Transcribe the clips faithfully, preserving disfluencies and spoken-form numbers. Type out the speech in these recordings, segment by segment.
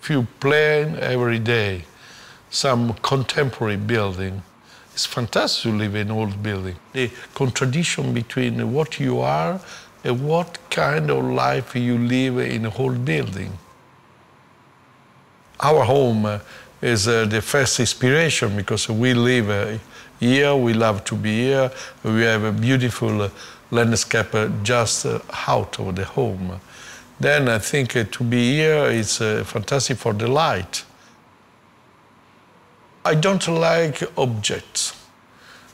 few planes every day, some contemporary building. It's fantastic to live in old building. The contradiction between what you are and what kind of life you live in old building. Our home is uh, the first inspiration because we live uh, here, we love to be here, we have a beautiful uh, landscape uh, just uh, out of the home. Then I think uh, to be here is uh, fantastic for the light. I don't like objects.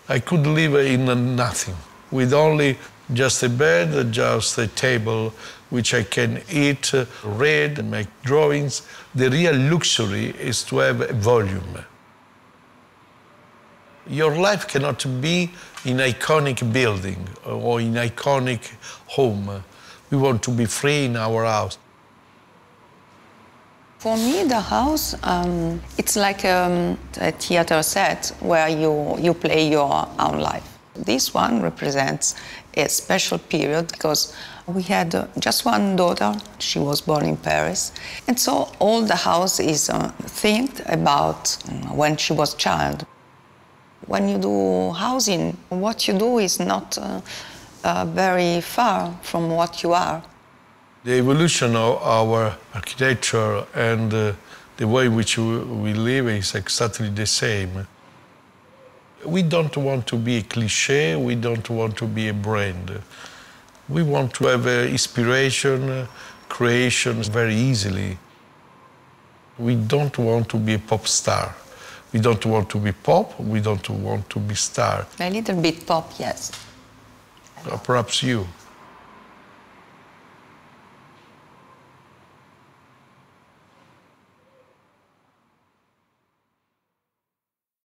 I could live in nothing, with only just a bed, just a table, which I can eat, read, make drawings. The real luxury is to have a volume. Your life cannot be in iconic building or in iconic home. We want to be free in our house. For me, the house, um, it's like um, a theater set where you, you play your own life. This one represents a special period because we had just one daughter. She was born in Paris. And so all the house is uh, themed about when she was child. When you do housing, what you do is not uh, uh, very far from what you are. The evolution of our architecture and uh, the way in which we live is exactly the same. We don't want to be a cliché, we don't want to be a brand. We want to have uh, inspiration, creation very easily. We don't want to be a pop star. We don't want to be pop, we don't want to be star. A little bit pop, yes. Perhaps you.